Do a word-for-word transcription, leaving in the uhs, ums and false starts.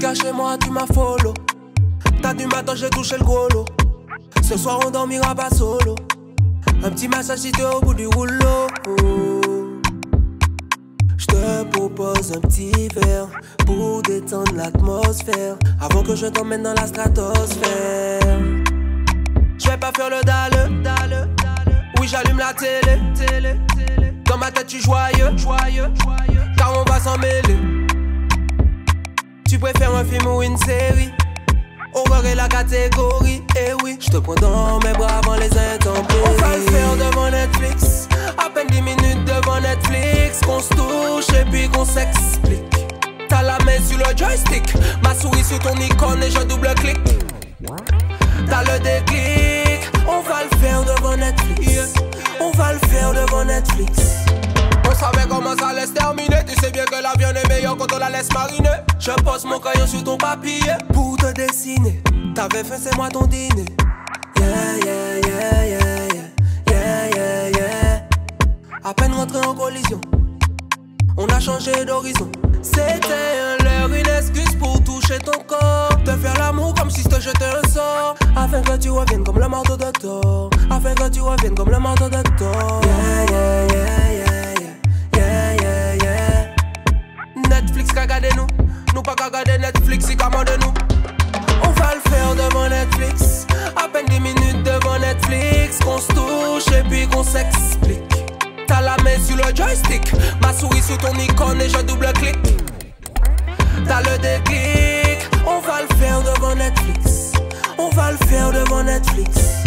jusqu'à chez moi, tu m'as follow. T'as du matin, j'ai touché le gros lot. Ce soir, on dormira pas solo. Un petit massage si t'es au bout du rouleau. J'te propose un petit verre pour détendre l'atmosphère avant que je t'emmène dans la stratosphère. J'vais pas faire le dalle. Oui, j'allume la télé. Dans ma tête, tu joyeux, car on va s'en mêler. Tu préfères un film ou une série? Horreur est la catégorie, eh oui. J'te prends dans mes bras avant les intempéries. On va le faire devant Netflix. À peine dix minutes devant Netflix, qu'on se touche et puis qu'on s'explique. T'as la main sur le joystick, ma souris sur ton icône et je double-clique. T'as le déclic. On va le faire devant Netflix, yeah. On va le faire devant Netflix. On savait comment ça allait se terminer. Tu sais bien que la viande est meilleure quand on la laisse mariner. Je pose mon crayon sur ton papier pour te dessiner. T'avais faim, c'est moi ton dîner. Yeah, yeah, yeah, yeah, yeah, yeah, yeah. À peine rentré en collision, on a changé d'horizon. C'était un leurre, une excuse pour toucher ton corps, te faire l'amour comme si je te jetais un sort, afin que tu reviennes comme le marteau de Thor, afin que tu reviennes comme le marteau de Thor. Yeah, yeah, yeah, yeah. Netflix qu'a gardé nous, nous pas qu'a gardé Netflix, si commande nous. On va le faire devant Netflix, à peine dix minutes devant Netflix, qu'on se touche et puis qu'on s'explique. T'as la main sur le joystick, ma souris sur ton icône et je double-clique. T'as le déclic. On va le faire devant Netflix, on va le faire devant Netflix.